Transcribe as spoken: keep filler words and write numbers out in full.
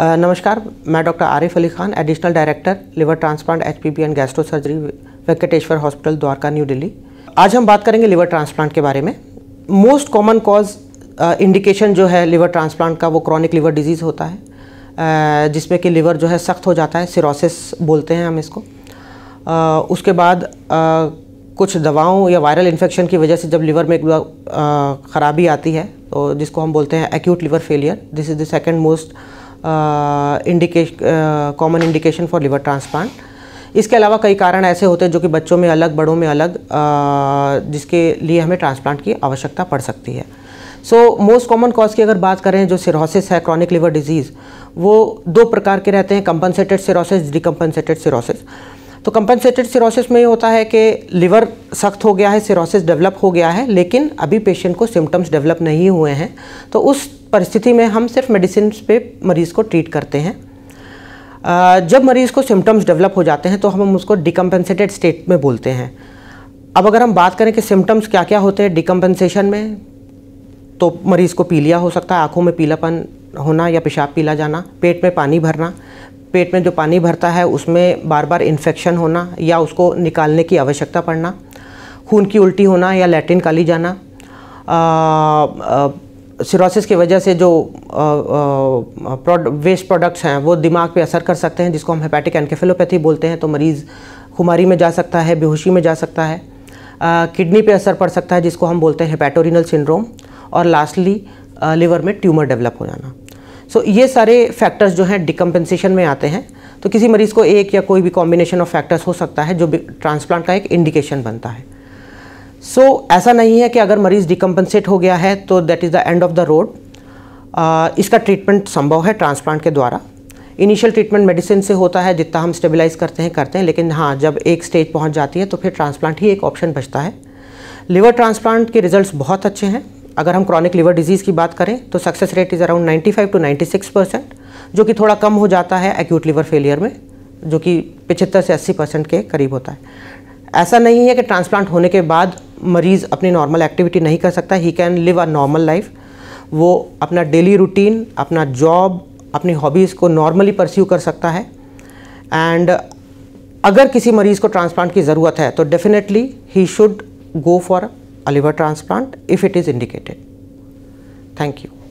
नमस्कार, मैं doctor Arif Ali Khan, additional director liver transplant H P B and gastro surgery, Venkateshwar hospital, Dwarka, new Delhi. आज हम बात करेंगे लिवर ट्रांसप्लांट के बारे में। मोस्ट कॉमन कॉज इंडिकेशन जो है लिवर ट्रांसप्लांट का वो क्रॉनिक लिवर डिजीज़ होता है, uh, जिसमें कि लिवर जो है सख्त हो जाता है, सिरोसिस बोलते हैं हम इसको। uh, उसके बाद uh, कुछ दवाओं या वायरल इन्फेक्शन की वजह से जब लिवर में ख़राबी आती है तो जिसको हम बोलते हैं acute liver failure. This is the second most indication, common indication for liver transplant. इसके अलावा कई कारण ऐसे होते हैं जो कि बच्चों में अलग, बड़ों में अलग, uh, जिसके लिए हमें ट्रांसप्लांट की आवश्यकता पड़ सकती है। सो मोस्ट कॉमन कॉज की अगर बात करें, जो सिरोसिस है, क्रॉनिक लिवर डिजीज़, वो दो प्रकार के रहते हैं, कंपनसेटेड सिरोसिस, डिकम्पनसेटेड सिरोसिस। तो कंपनसेटेड सिरोसिस में ये होता है कि लिवर सख्त हो गया है, सिरोसिस डेवलप हो गया है, लेकिन अभी पेशेंट को सिम्टम्स डेवलप नहीं हुए हैं, तो उस परिस्थिति में हम सिर्फ मेडिसिन पे मरीज़ को ट्रीट करते हैं। जब मरीज़ को सिम्टम्स डेवलप हो जाते हैं तो हम उसको डिकम्पनसेटेड स्टेट में बोलते हैं। अब अगर हम बात करें कि सिम्टम्स क्या क्या होते हैं डिकम्पनसेशन में, तो मरीज़ को पीलिया हो सकता है, आँखों में पीलापन होना या पेशाब पीला जाना, पेट में पानी भरना, पेट में जो पानी भरता है उसमें बार बार इन्फेक्शन होना या उसको निकालने की आवश्यकता पड़ना, खून की उल्टी होना या लैट्रिन काली जाना, सिरोसिस की वजह से जो वेस्ट प्रोडक्ट्स हैं वो दिमाग पे असर कर सकते हैं, जिसको हम हेपेटिक एन्सेफेलोपैथी बोलते हैं। तो मरीज़ खुमारी में जा सकता है, बेहोशी में जा सकता है। किडनी पे असर पड़ सकता है, जिसको हम बोलते हैं हेपेटोरिनल सिंड्रोम। और लास्टली लिवर में ट्यूमर डेवलप हो जाना। सो so, ये सारे फैक्टर्स जो हैं डिकम्पनसेशन में आते हैं। तो किसी मरीज़ को एक या कोई भी कॉम्बिनेशन ऑफ फैक्टर्स हो सकता है जो ट्रांसप्लांट का एक इंडिकेशन बनता है। सो so, ऐसा नहीं है कि अगर मरीज़ डिकम्पनसेट हो गया है तो that is the end of the road. इसका ट्रीटमेंट संभव है ट्रांसप्लांट के द्वारा। इनिशियल ट्रीटमेंट मेडिसिन से होता है, जितना हम स्टेबलाइज करते हैं करते हैं, लेकिन हाँ, जब एक स्टेज पहुँच जाती है तो फिर ट्रांसप्लांट ही एक ऑप्शन बचता है। लिवर ट्रांसप्लांट के रिजल्ट्स बहुत अच्छे हैं। अगर हम क्रॉनिक लिवर डिजीज़ की बात करें तो success rate is around ninety five to ninety six percent, जो कि थोड़ा कम हो जाता है एक्यूट लिवर फेलियर में, जो कि पचहत्तर से अस्सी परसेंट के करीब होता है। ऐसा नहीं है कि ट्रांसप्लांट होने के बाद मरीज़ अपनी नॉर्मल एक्टिविटी नहीं कर सकता। He can live a normal life. वो अपना डेली रूटीन, अपना जॉब, अपनी हॉबीज़ को नॉर्मली परस्यू कर सकता है। एंड अगर किसी मरीज़ को ट्रांसप्लांट की ज़रूरत है तो definitely he should go for a liver transplant if it is indicated. Thank you.